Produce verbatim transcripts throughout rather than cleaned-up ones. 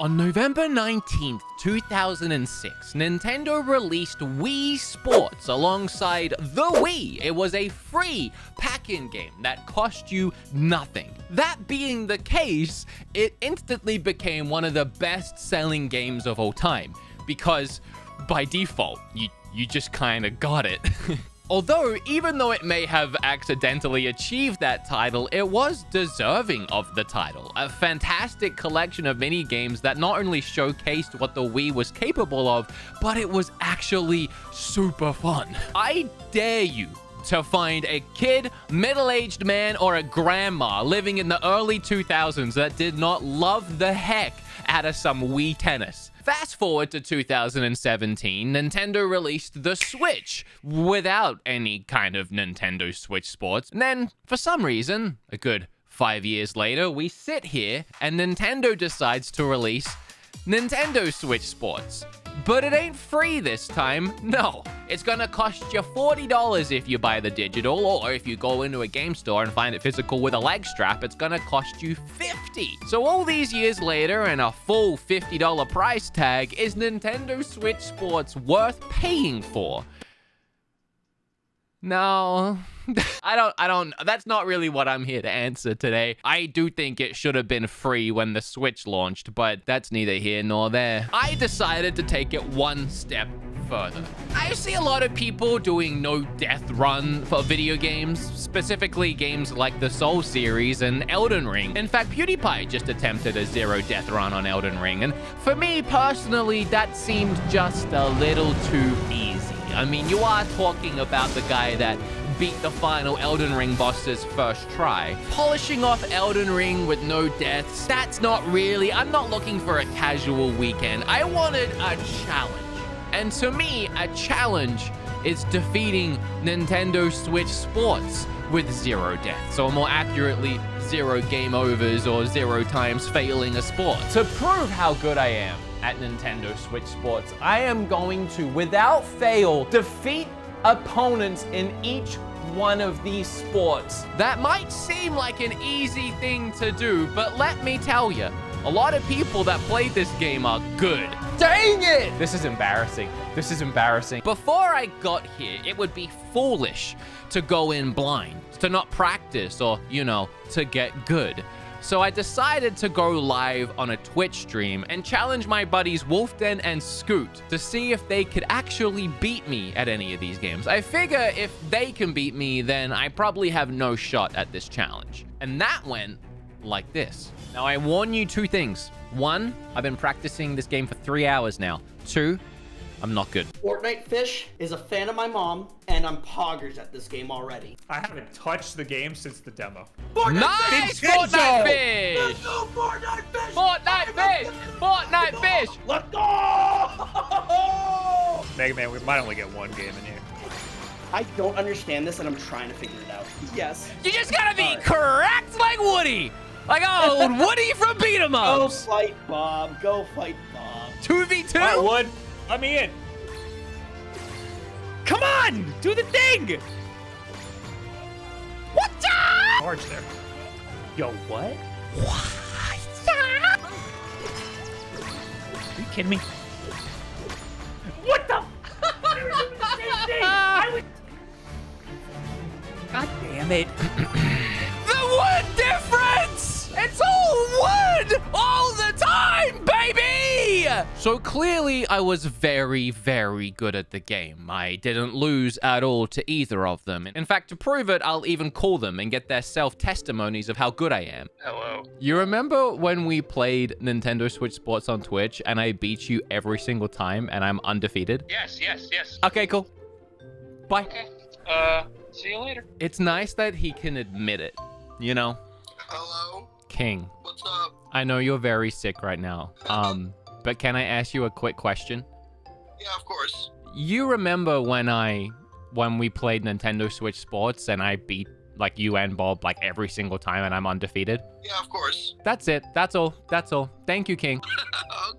On November nineteenth, two thousand six, Nintendo released Wii Sports alongside the Wii. It was a free pack-in game that cost you nothing. That being the case, it instantly became one of the best-selling games of all time because, by default, you, you just kind of got it. Although, even though it may have accidentally achieved that title, it was deserving of the title. A fantastic collection of mini-games that not only showcased what the Wii was capable of, but it was actually super fun. I dare you to find a kid, middle-aged man, or a grandma living in the early two thousands that did not love the heck out of some Wii tennis. Fast forward to two thousand seventeen, Nintendo released the Switch without any kind of Nintendo Switch Sports. And then, for some reason, a good five years later, we sit here and Nintendo decides to release Nintendo Switch Sports. But it ain't free this time, no. It's gonna cost you forty dollars if you buy the digital, or if you go into a game store and find it physical with a leg strap, it's gonna cost you fifty dollars. So all these years later and a full fifty dollar price tag, is Nintendo Switch Sports worth paying for? No. I don't, I don't, that's not really what I'm here to answer today. I do think it should have been free when the Switch launched, but that's neither here nor there. I decided to take it one step further. I see a lot of people doing no death run for video games, specifically games like the Soul series and Elden Ring. In fact, PewDiePie just attempted a zero death run on Elden Ring, and for me personally, that seemed just a little too easy. I mean, you are talking about the guy that beat the final Elden Ring boss's first try. Polishing off Elden Ring with no deaths, that's not really, I'm not looking for a casual weekend. I wanted a challenge. And to me, a challenge is defeating Nintendo Switch Sports with zero deaths, or more accurately, zero game overs or zero times failing a sport. To prove how good I am at Nintendo Switch Sports, I am going to, without fail, defeat opponents in each one of these sports. That might seem like an easy thing to do, but let me tell you, a lot of people that play this game are good. Dang it! This is embarrassing. This is embarrassing. Before I got here, it would be foolish to go in blind, to not practice, or, you know, to get good. So I decided to go live on a Twitch stream and challenge my buddies Wolfden and Scoot to see if they could actually beat me at any of these games. I figure if they can beat me, then I probably have no shot at this challenge. And that went like this. Now, I warn you two things. One, I've been practicing this game for three hours now. Two, I'm not good. Fortnite Fish is a fan of my mom, and I'm poggers at this game already. I haven't touched the game since the demo. Fortnite nice! Fish! Fortnite Fish! Let's go, Fortnite Fish! Fortnite Fish! Fortnite Fish! Fish! Let's go! Mega Man, we might only get one game in here. I don't understand this, and I'm trying to figure it out. Yes. You just gotta be right. Correct like Woody! Like old Woody from Beat Em Ups! Go fight Bob. Go fight Bob. two v two? I would. Let me in. Come on! Do the thing! What the? Charge there. Yo, what? What? Are you kidding me? What the? I was doing the same thing. I was... God damn it. The wood difference! It's all wood! All the time, baby! So clearly, I was very, very good at the game. I didn't lose at all to either of them. In fact, to prove it, I'll even call them and get their self-testimonies of how good I am. Hello. You remember when we played Nintendo Switch Sports on Twitch and I beat you every single time and I'm undefeated? Yes, yes, yes. Okay, cool. Bye. Okay. Uh, see you later. It's nice that he can admit it, you know? Hello? King. What's up? I know you're very sick right now. Um... But can I ask you a quick question? Yeah, of course. You remember when I, when we played Nintendo Switch Sports and I beat like you and Bob like every single time and I'm undefeated? Yeah, of course. That's it. That's all. That's all. Thank you, King.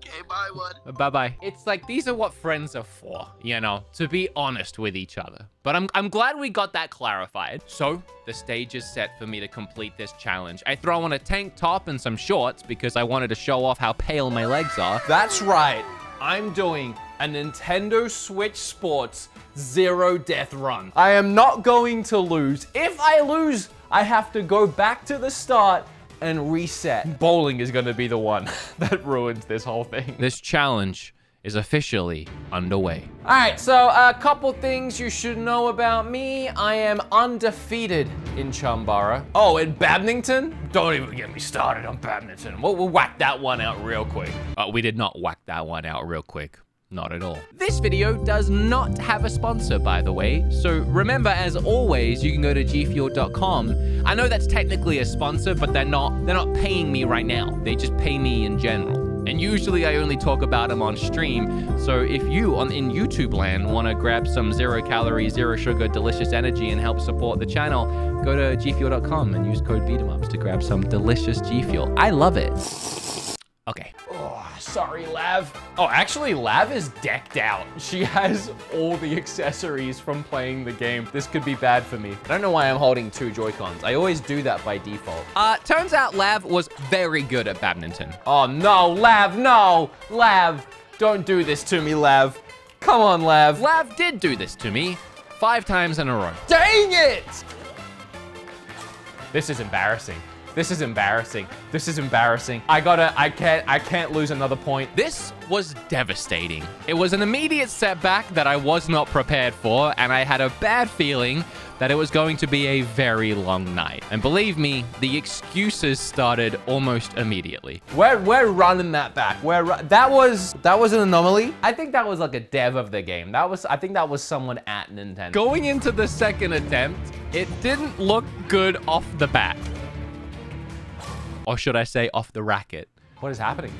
Okay, bye, bud. Bye-bye. It's like, these are what friends are for, you know, to be honest with each other. But I'm, I'm glad we got that clarified. So the stage is set for me to complete this challenge. I throw on a tank top and some shorts because I wanted to show off how pale my legs are. That's right. I'm doing a Nintendo Switch Sports Zero Death Run. I am not going to lose. If I lose, I have to go back to the start and reset. Bowling is gonna be the one that ruins this whole thing. This challenge is officially underway. All right, so a couple things you should know about me. I am undefeated in Chambara. Oh, in badminton? Don't even get me started on badminton. We'll, we'll whack that one out real quick. Uh, we did not whack that one out real quick. Not at all. This video does not have a sponsor, by the way. So remember, as always, you can go to g fuel dot com. I know that's technically a sponsor, but they're not, they're not paying me right now. They just pay me in general. And usually I only talk about them on stream. So if you on in YouTube land want to grab some zero calorie, zero sugar, delicious energy and help support the channel, go to g fuel dot com and use code Beat Em Ups to grab some delicious G Fuel. I love it. Okay. Oh, sorry, Lav. Oh, actually, Lav is decked out. She has all the accessories from playing the game. This could be bad for me. I don't know why I'm holding two Joy-Cons. I always do that by default. Uh, turns out Lav was very good at badminton. Oh, no, Lav, no. Lav, don't do this to me, Lav. Come on, Lav. Lav did do this to me five times in a row. Dang it! This is embarrassing. This is embarrassing. This is embarrassing. I gotta, I can't, I can't lose another point. This was devastating. It was an immediate setback that I was not prepared for, and I had a bad feeling that it was going to be a very long night. And believe me, the excuses started almost immediately. We're, we're running that back. We're, that was, that was an anomaly. I think that was like a dev of the game. That was, I think that was someone at Nintendo. Going into the second attempt, it didn't look good off the bat. Or should I say off the racket? What is happening?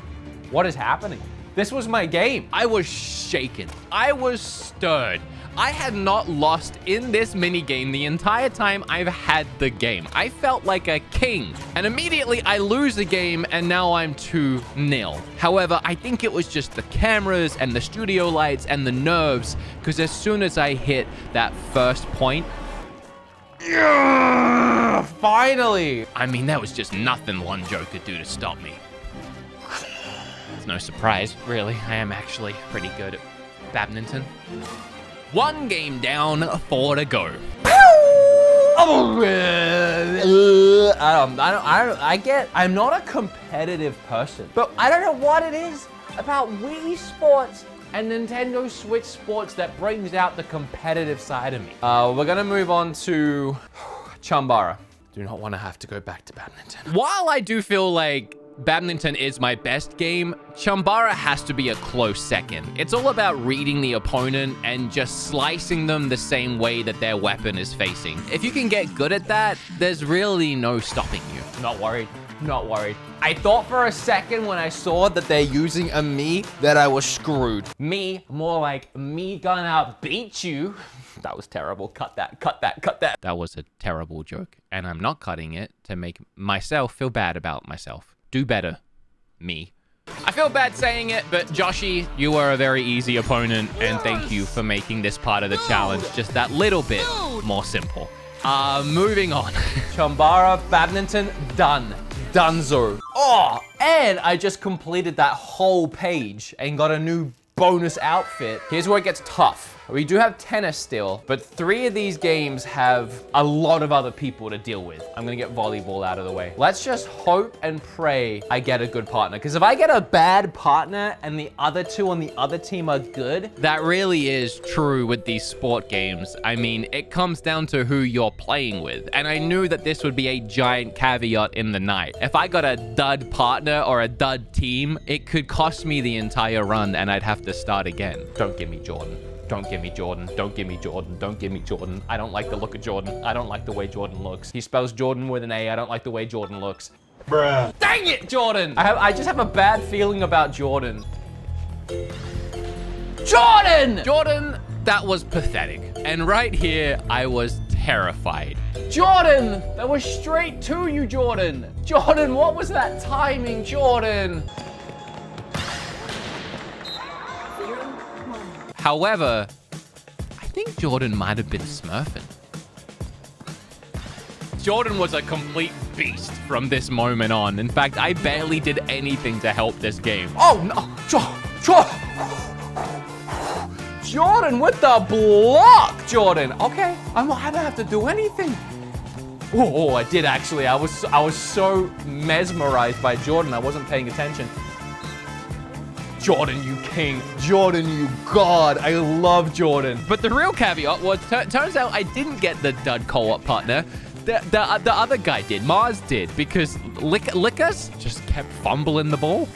What is happening? This was my game. I was shaken. I was stirred. I had not lost in this minigame the entire time I've had the game. I felt like a king. And immediately I lose the game and now I'm two nil. However, I think it was just the cameras and the studio lights and the nerves. Because as soon as I hit that first point, yeah, finally! I mean, that was just nothing one joke could do to stop me. It's no surprise, really. I am actually pretty good at badminton. One game down, four to go. I don't, I don't, I don't, I get, I'm not a competitive person, but I don't know what it is about Wii Sports and Nintendo Switch Sports that brings out the competitive side of me. Uh, we're gonna move on to Chambara. Do not wanna have to go back to badminton. While I do feel like badminton is my best game, Chambara has to be a close second. It's all about reading the opponent and just slicing them the same way that their weapon is facing. If you can get good at that, there's really no stopping you. Not worried. Not worried. I thought for a second when I saw that they're using a me that I was screwed. Me, more like me gonna beat you. That was terrible. Cut that, cut that, cut that. That was a terrible joke. And I'm not cutting it to make myself feel bad about myself. Do better, me. I feel bad saying it, but Joshy, you were a very easy opponent. And thank you for making this part of the challenge just that little bit more simple. Uh, moving on. Chambara, badminton, done. Dunzo. Oh, and I just completed that whole page and got a new bonus outfit. Here's where it gets tough. We do have tennis still, but three of these games have a lot of other people to deal with. I'm gonna get volleyball out of the way. Let's just hope and pray I get a good partner, because if I get a bad partner and the other two on the other team are good, that really is true with these sport games. I mean, it comes down to who you're playing with, and I knew that this would be a giant caveat in the night. If I got a dud partner or a dud team, it could cost me the entire run and I'd have to start again. Don't give me Jordan. Don't give me Jordan. Don't give me Jordan. Don't give me Jordan. I don't like the look of Jordan. I don't like the way Jordan looks. He spells Jordan with an A. I don't like the way Jordan looks. Bruh. Dang it, Jordan! I have, I just have a bad feeling about Jordan. Jordan! Jordan, that was pathetic. And right here, I was terrified. Jordan! That was straight to you, Jordan. Jordan, what was that timing, Jordan? However, I think Jordan might have been smurfing. Jordan was a complete beast from this moment on. In fact, I barely did anything to help this game. Oh, no. Jordan with the block, Jordan. Okay, I'm, I don't have to do anything. Oh, I did actually. I was I was so mesmerized by Jordan, I wasn't paying attention. Jordan, you king. Jordan, you god. I love Jordan. But the real caveat was, turns out I didn't get the dud co-op partner. The, the, the other guy did. Mars did. Because Lick, Lickers just kept fumbling the ball.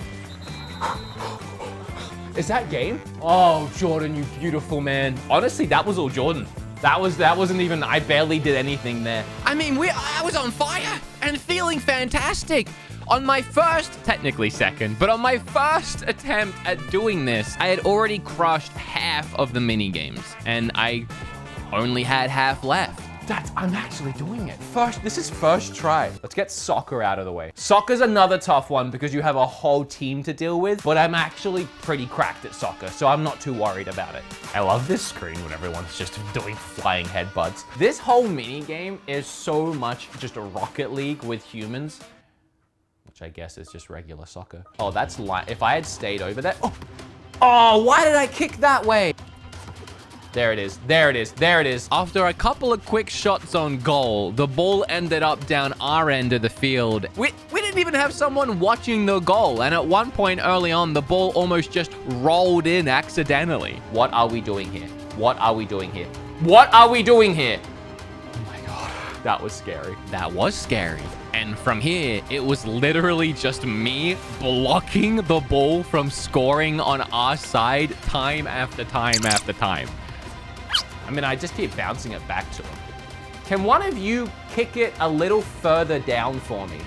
Is that game? Oh, Jordan, you beautiful man. Honestly, that was all Jordan. That was, that wasn't even, I barely did anything there. I mean, we, I was on fire and feeling fantastic. On my first, technically second, but on my first attempt at doing this, I had already crushed half of the mini games and I only had half left. That's, I'm actually doing it. First, this is first try. Let's get soccer out of the way. Soccer's another tough one because you have a whole team to deal with, but I'm actually pretty cracked at soccer, so I'm not too worried about it. I love this screen when everyone's just doing flying headbutts. This whole mini game is so much just a Rocket League with humans, which I guess is just regular soccer. Oh, that's light. If I had stayed over there, oh, oh, why did I kick that way? There it is, there it is, there it is. After a couple of quick shots on goal, the ball ended up down our end of the field. We, we didn't even have someone watching the goal, and at one point early on, the ball almost just rolled in accidentally. What are we doing here? What are we doing here? What are we doing here? Oh my god, that was scary. That was scary. And from here, it was literally just me blocking the ball from scoring on our side time after time after time. I mean, I just keep bouncing it back to him. Can one of you kick it a little further down for me?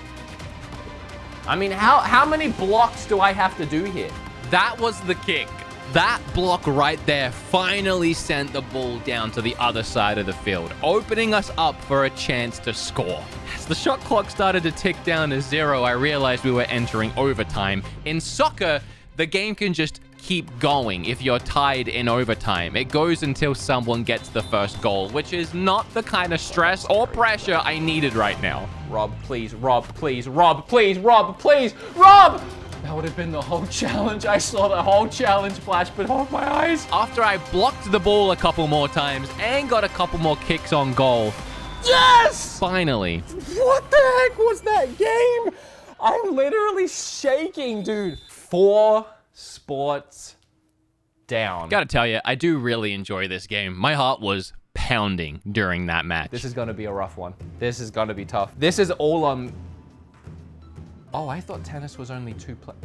I mean, how, how many blocks do I have to do here? That was the kick. That block right there finally sent the ball down to the other side of the field, opening us up for a chance to score. As the shot clock started to tick down to zero, I realized we were entering overtime. In soccer, the game can just keep going if you're tied in overtime. It goes until someone gets the first goal, which is not the kind of stress or pressure I needed right now. Rob, please, Rob, please, Rob, please, Rob, please, Rob! That would have been the whole challenge. I saw the whole challenge flash before my eyes. After I blocked the ball a couple more times and got a couple more kicks on goal. Yes! Finally. What the heck was that game? I'm literally shaking, dude. Four sports down. Gotta tell you, I do really enjoy this game. My heart was pounding during that match. This is gonna be a rough one. This is gonna be tough. This is all on... Oh, I thought tennis was only two players.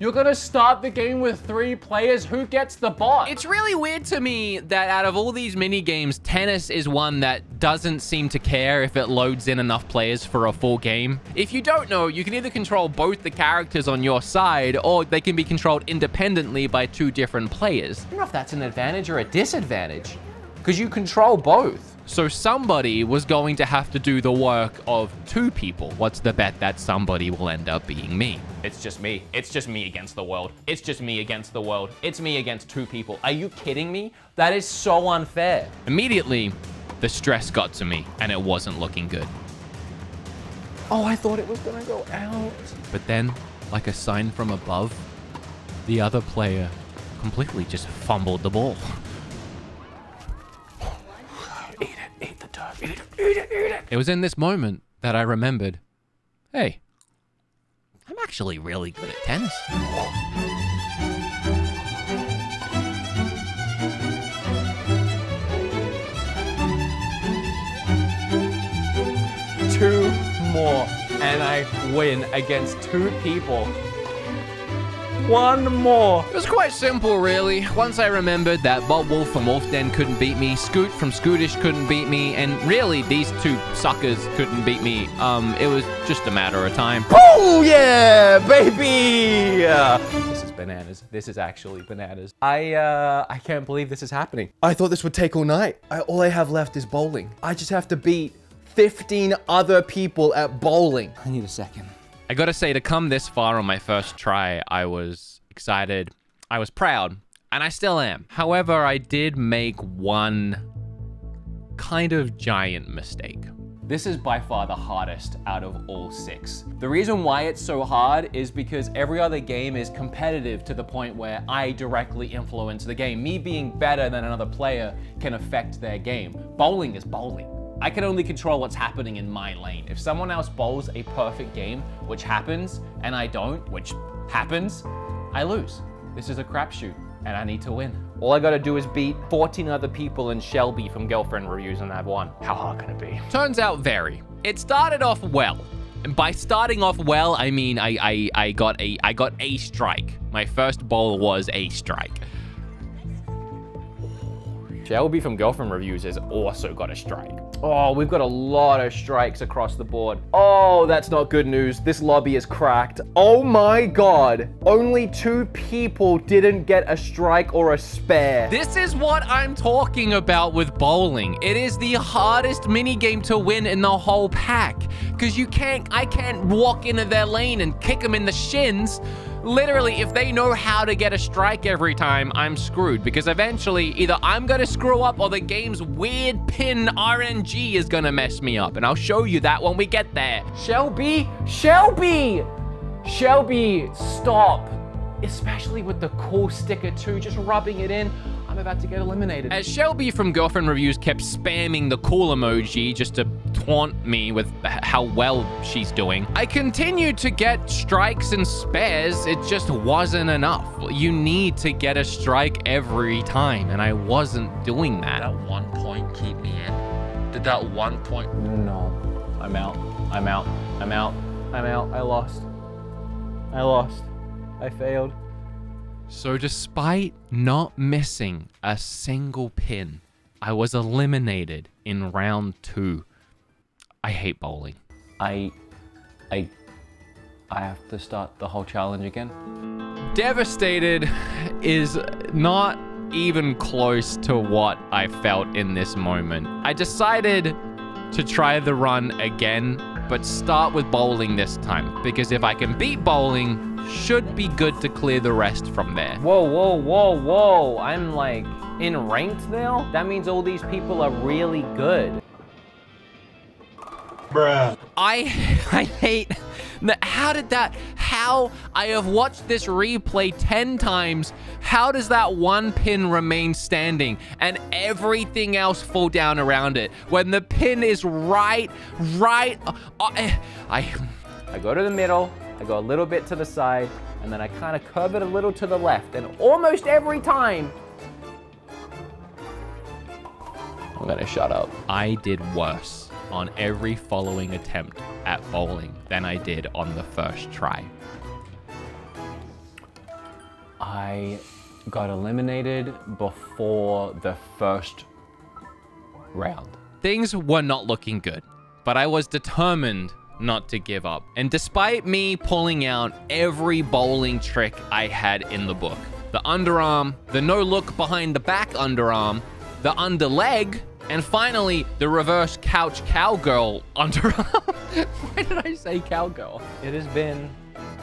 You're gonna start the game with three players. Who gets the bot? It's really weird to me that out of all these mini games, tennis is one that doesn't seem to care if it loads in enough players for a full game. If you don't know, you can either control both the characters on your side or they can be controlled independently by two different players. I don't know if that's an advantage or a disadvantage because you control both. So somebody was going to have to do the work of two people. What's the bet that somebody will end up being me? It's just me. It's just me against the world. It's just me against the world. It's me against two people. Are you kidding me? That is so unfair. Immediately, the stress got to me and it wasn't looking good. Oh, I thought it was gonna go out. But then, like a sign from above, the other player completely just fumbled the ball. Eat it, eat it, eat it. It was in this moment that I remembered, hey, I'm actually really good at tennis. Two more and I win against two people. One more. It was quite simple, really. Once I remembered that Bob Wolf from Wolfden couldn't beat me, Scoot from Scootish couldn't beat me, and really, these two suckers couldn't beat me. Um, it was just a matter of time. Oh, yeah, baby! Uh, this is bananas. This is actually bananas. I, uh, I can't believe this is happening. I thought this would take all night. I, all I have left is bowling. I just have to beat fifteen other people at bowling. I need a second. I gotta say, to come this far on my first try, I was excited. I was proud, and I still am. However, I did make one kind of giant mistake. This is by far the hardest out of all six. The reason why it's so hard is because every other game is competitive to the point where I directly influence the game. Me being better than another player can affect their game. Bowling is bowling. I can only control what's happening in my lane. If someone else bowls a perfect game, which happens, and I don't, which happens, I lose. This is a crapshoot, and I need to win. All I gotta do is beat fourteen other people and Shelby from Girlfriend Reviews and I've won. How hard can it be? Turns out very. It started off well. And by starting off well, I mean I, I, I, got a, I got a strike. My first bowl was a strike. Shelby from Girlfriend Reviews has also got a strike. Oh, we've got a lot of strikes across the board. Oh, that's not good news. This lobby is cracked. Oh my God. Only two people didn't get a strike or a spare. This is what I'm talking about with bowling. It is the hardest minigame to win in the whole pack. Because you can't, I can't walk into their lane and kick them in the shins. Literally, if they know how to get a strike every time, I'm screwed. Because eventually, either I'm going to screw up or the game's weird pin R N G is going to mess me up. And I'll show you that when we get there. Shelby! Shelby! Shelby, stop. Especially with the cool sticker too, just rubbing it in. I'm about to get eliminated. As Shelby from Girlfriend Reviews kept spamming the cool emoji just to taunt me with how well she's doing, I continued to get strikes and spares. It just wasn't enough. You need to get a strike every time, and I wasn't doing that. That one point keep me in. Did that one point? No, I'm out. I'm out. I'm out. I'm out. I lost. I lost. I failed. So despite not missing a single pin, I was eliminated in round two. I hate bowling. I, I, I have to start the whole challenge again. Devastated is not even close to what I felt in this moment. I decided to try the run again, but start with bowling this time, because if I can beat bowling, should be good to clear the rest from there. Whoa, whoa, whoa, whoa. I'm like in ranked now? That means all these people are really good. Bruh. I, I hate, how did that, how, I have watched this replay ten times. How does that one pin remain standing and everything else fall down around it? When the pin is right, right, I, I, I go to the middle. I go a little bit to the side, and then I kind of curve it a little to the left, and almost every time, I'm gonna shut up. I did worse on every following attempt at bowling than I did on the first try. I got eliminated before the first round. Things were not looking good, but I was determined not to give up. And despite me pulling out every bowling trick I had in the book, the underarm, the no look behind the back underarm, the under leg, and finally the reverse couch cowgirl underarm. Why did I say cowgirl? It has been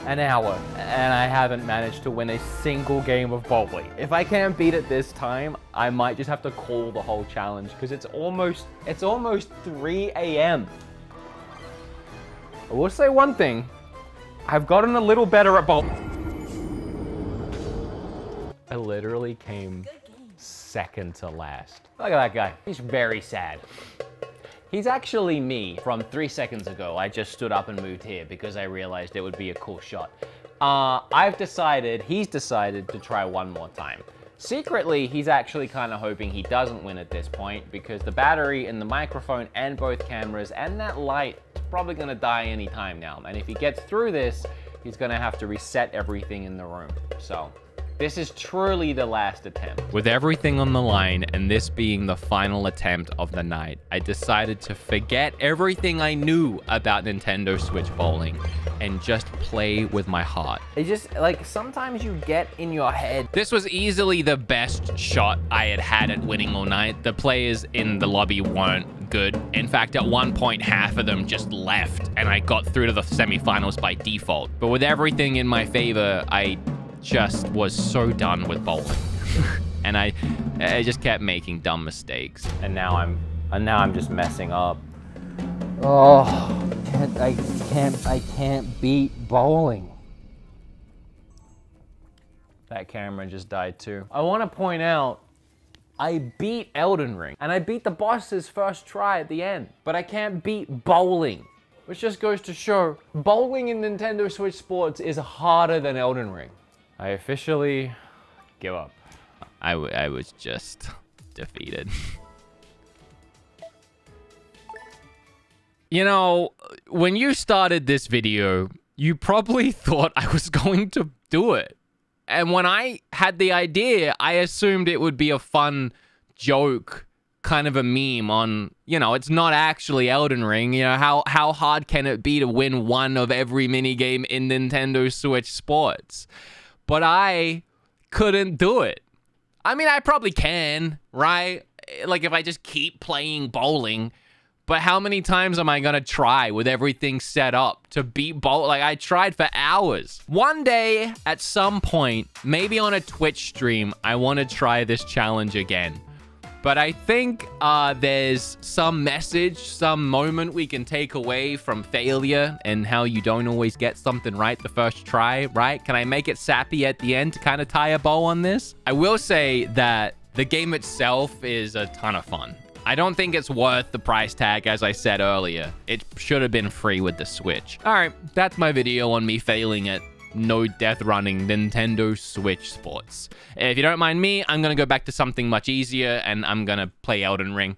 an hour and I haven't managed to win a single game of bowling. If I can't beat it this time, I might just have to call the whole challenge, because it's almost, it's almost three A M I will say one thing, I've gotten a little better at bowl. I literally came second to last. Look at that guy, he's very sad. He's actually me from three seconds ago. I just stood up and moved here because I realized it would be a cool shot. Uh, I've decided, he's decided to try one more time. Secretly, he's actually kind of hoping he doesn't win at this point, because the battery and the microphone and both cameras and that light is probably gonna die any time now. And if he gets through this, he's gonna have to reset everything in the room. So this is truly the last attempt. With everything on the line and this being the final attempt of the night, I decided to forget everything I knew about Nintendo Switch bowling and just play with my heart. It just, like, sometimes you get in your head. This was easily the best shot I had had at winning all night. The players in the lobby weren't good. In fact, at one point, half of them just left and I got through to the semifinals by default. But with everything in my favor, I just was so done with bowling. And I, I just kept making dumb mistakes. And now I'm, and now I'm just messing up. Oh, can't, I can't, I can't beat bowling. That camera just died too. I want to point out, I beat Elden Ring, and I beat the bosses first try at the end, but I can't beat bowling. Which just goes to show, bowling in Nintendo Switch Sports is harder than Elden Ring. I officially give up. I, w I was just defeated. You know, when you started this video, you probably thought I was going to do it. And when I had the idea, I assumed it would be a fun joke, kind of a meme on, you know, it's not actually Elden Ring. You know, how, how hard can it be to win one of every minigame in Nintendo Switch Sports? But I couldn't do it. I mean, I probably can, right? Like, if I just keep playing bowling. But how many times am I going to try with everything set up to beat bowl? Like, I tried for hours. One day, at some point, maybe on a Twitch stream, I want to try this challenge again. But I think uh, there's some message, some moment we can take away from failure and how you don't always get something right the first try, right? Can I make it sappy at the end to kind of tie a bow on this? I will say that the game itself is a ton of fun. I don't think it's worth the price tag, as I said earlier. It should have been free with the Switch. All right, that's my video on me failing at no death running Nintendo Switch Sports. If you don't mind me, I'm going to go back to something much easier, and I'm going to play Elden Ring.